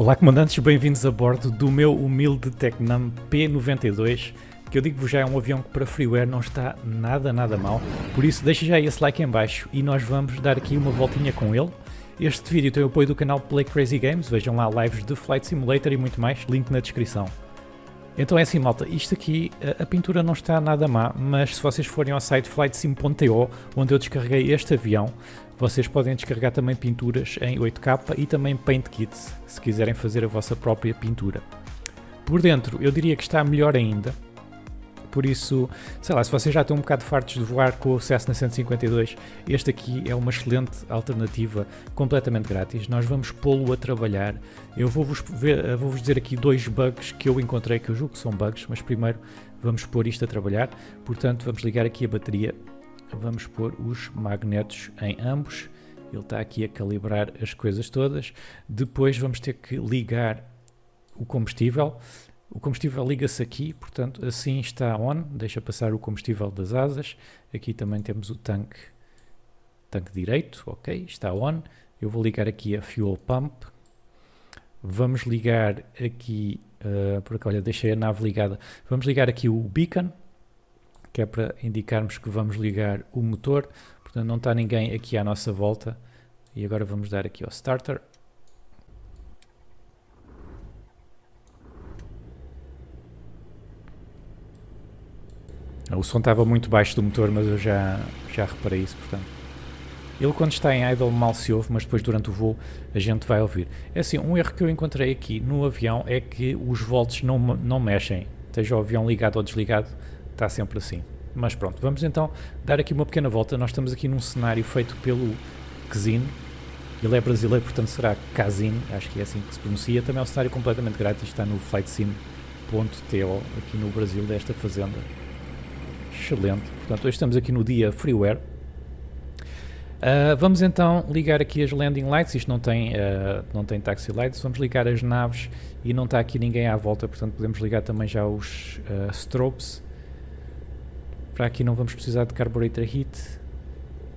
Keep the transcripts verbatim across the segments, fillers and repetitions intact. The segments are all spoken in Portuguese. Olá comandantes, bem-vindos a bordo do meu humilde TECNAM P noventa e dois, que eu digo-vos já é um avião que para freeware não está nada nada mal, por isso deixa já esse like em baixo e nós vamos dar aqui uma voltinha com ele. Este vídeo tem o apoio do canal Play Crazy Games, vejam lá lives de Flight Simulator e muito mais, link na descrição. Então é assim malta, isto aqui, a pintura não está nada má, mas se vocês forem ao site flight sim ponto to, onde eu descarreguei este avião, vocês podem descarregar também pinturas em oito K e também paint kits, se quiserem fazer a vossa própria pintura. Por dentro eu diria que está melhor ainda, por isso, sei lá, se vocês já estão um bocado fartos de voar com o Cessna cento e cinquenta e dois, este aqui é uma excelente alternativa, completamente grátis. Nós vamos pô-lo a trabalhar. Eu vou-vos vou dizer aqui dois bugs que eu encontrei, que eu julgo que são bugs, mas primeiro vamos pôr isto a trabalhar. Portanto, vamos ligar aqui a bateria. Vamos pôr os magnetos em ambos, ele está aqui a calibrar as coisas todas. Depois vamos ter que ligar o combustível, o combustível liga-se aqui, portanto assim está on, deixa passar o combustível das asas. Aqui também temos o tanque, tanque direito, ok, está on. Eu vou ligar aqui a fuel pump, vamos ligar aqui, uh, porque olha, deixei a nave ligada, vamos ligar aqui o beacon, que é para indicarmos que vamos ligar o motor. Portanto não está ninguém aqui à nossa volta. E agora vamos dar aqui ao starter. O som estava muito baixo do motor, mas eu já, já reparei isso, portanto. Ele quando está em idle mal se ouve, mas depois durante o voo a gente vai ouvir. É assim, um erro que eu encontrei aqui no avião é que os volts não, não mexem, esteja o avião ligado ou desligado. Está sempre assim, mas pronto, vamos então dar aqui uma pequena volta. Nós estamos aqui num cenário feito pelo Kazino, ele é brasileiro, portanto será Kazino, acho que é assim que se pronuncia. Também é um cenário completamente grátis, está no flight sim ponto to aqui no Brasil, desta fazenda, excelente. Portanto hoje estamos aqui no dia freeware. Uh, vamos então ligar aqui as landing lights, isto não tem, uh, não tem taxi lights, vamos ligar as naves e não está aqui ninguém à volta, portanto podemos ligar também já os uh, strobes. Para aqui não vamos precisar de carburetor heat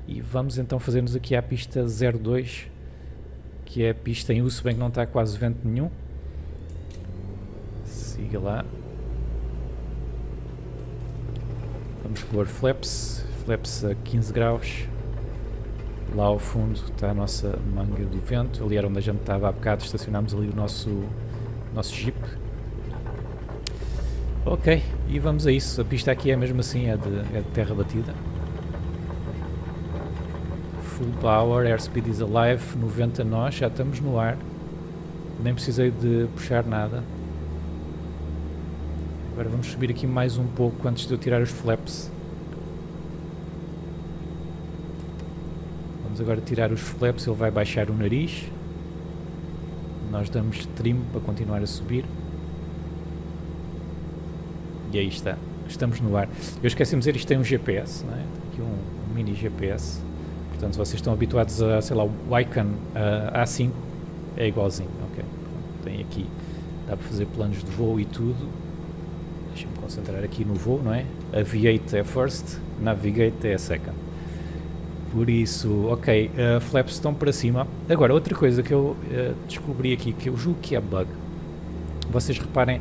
e vamos então fazermos aqui à pista zero dois, que é a pista em uso, bem que não está quase vento nenhum. Siga lá. Vamos pôr flaps, flaps a quinze graus. Lá ao fundo está a nossa manga do vento, ali era onde a gente estava há bocado, estacionámos ali o nosso, nosso jeep. Ok, e vamos a isso. A pista aqui é mesmo assim, é de, é de terra batida. Full power, airspeed is alive, noventa nós, já estamos no ar. Nem precisei de puxar nada. Agora vamos subir aqui mais um pouco antes de eu tirar os flaps. Vamos agora tirar os flaps, ele vai baixar o nariz. Nós damos trim para continuar a subir. E aí está, estamos no ar. Eu esqueci de dizer, isto tem um G P S, não é? Tem aqui um, um mini G P S. Portanto, se vocês estão habituados a, sei lá, o Icon uh, A cinco, é igualzinho, ok? Tem aqui, dá para fazer planos de voo e tudo. Deixa-me concentrar aqui no voo, não é? Aviate é first, navigate é second. Por isso, ok, uh, flaps estão para cima. Agora, outra coisa que eu uh, descobri aqui, que eu julgo que é bug. Vocês reparem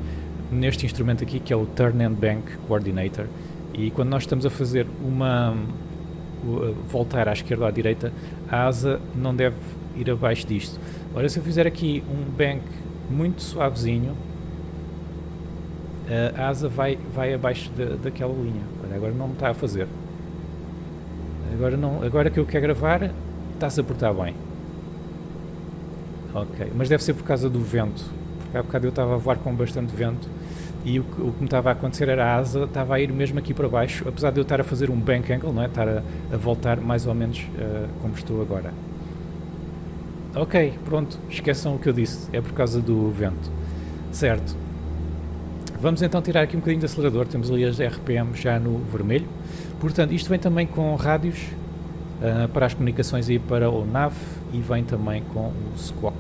neste instrumento aqui, que é o Turn and Bank Coordinator, e quando nós estamos a fazer uma uh, voltar à esquerda ou à direita, a asa não deve ir abaixo disto. Ora, se eu fizer aqui um bank muito suavezinho, uh, a asa vai, vai abaixo de, daquela linha. Olha, agora não está a fazer. Agora, não, agora que eu quero gravar, está-se a portar bem. Ok, mas deve ser por causa do vento, porque há bocado eu estava a voar com bastante vento. E o que, o que me estava a acontecer era a asa estava a ir mesmo aqui para baixo, apesar de eu estar a fazer um bank angle, não é? Estar a, a voltar mais ou menos uh, como estou agora. Ok, pronto, esqueçam o que eu disse, é por causa do vento. Certo. Vamos então tirar aqui um bocadinho de acelerador, temos ali as R P M já no vermelho. Portanto, isto vem também com rádios uh, para as comunicações e para o N A V e vem também com o squawk,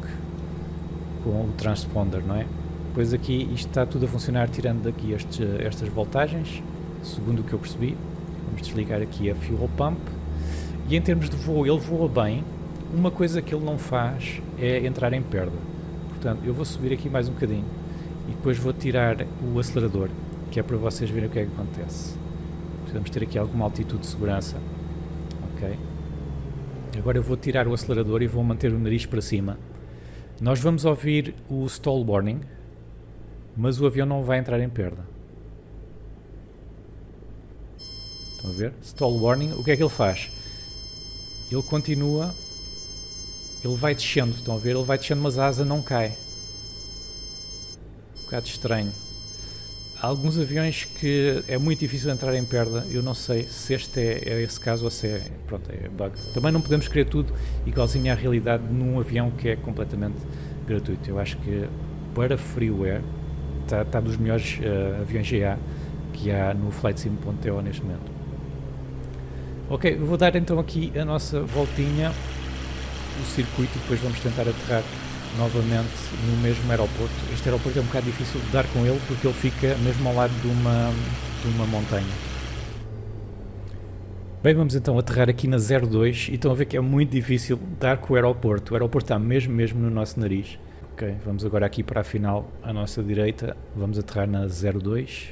com o transponder, não é? Pois aqui isto está tudo a funcionar, tirando daqui estes, estas voltagens, segundo o que eu percebi. Vamos desligar aqui a fuel pump. E em termos de voo, ele voa bem. Uma coisa que ele não faz é entrar em perda. Portanto, eu vou subir aqui mais um bocadinho e depois vou tirar o acelerador, que é para vocês verem o que é que acontece. Precisamos ter aqui alguma altitude de segurança. Ok. Agora eu vou tirar o acelerador e vou manter o nariz para cima. Nós vamos ouvir o stall warning, mas o avião não vai entrar em perda. Estão a ver? Stall warning, o que é que ele faz? Ele continua, ele vai descendo, estão a ver? Ele vai descendo, mas a asa não cai. Um bocado estranho. Há alguns aviões que é muito difícil entrar em perda, eu não sei se este é, é esse caso ou se é, pronto, é bug. Também não podemos querer tudo igualzinho à realidade num avião que é completamente gratuito. Eu acho que para freeware está tá dos melhores uh, aviões G A que há no flight sim ponto to neste momento. Ok, vou dar então aqui a nossa voltinha, o circuito, e depois vamos tentar aterrar novamente no mesmo aeroporto. Este aeroporto é um bocado difícil de dar com ele porque ele fica mesmo ao lado de uma, de uma montanha. Bem, vamos então aterrar aqui na zero dois e estão a ver que é muito difícil dar com o aeroporto. O aeroporto está mesmo mesmo no nosso nariz. Ok, vamos agora aqui para a final, à nossa direita, vamos aterrar na zero dois.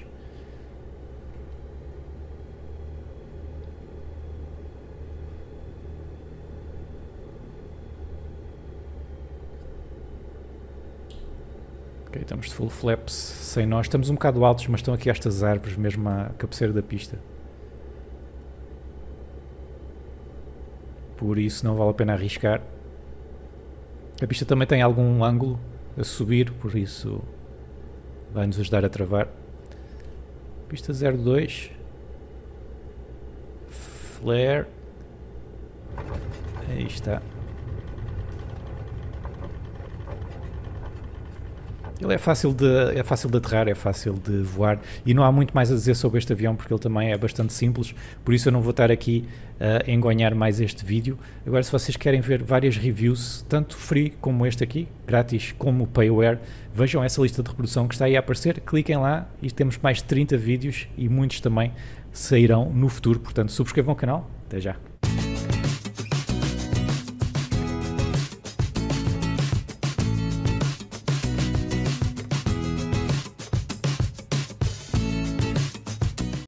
Ok, estamos de full flaps, sem nós, estamos um bocado altos, mas estão aqui estas árvores mesmo à cabeceira da pista. Por isso não vale a pena arriscar. A pista também tem algum ângulo a subir, por isso vai nos ajudar a travar. Pista zero dois. Flare. Aí está. Ele é fácil de, é fácil de aterrar, é fácil de voar, e não há muito mais a dizer sobre este avião porque ele também é bastante simples, por isso eu não vou estar aqui a engonhar mais este vídeo. Agora, se vocês querem ver várias reviews, tanto free como este aqui, grátis, como payware, vejam essa lista de reprodução que está aí a aparecer, cliquem lá e temos mais de trinta vídeos e muitos também sairão no futuro, portanto subscrevam o canal, até já!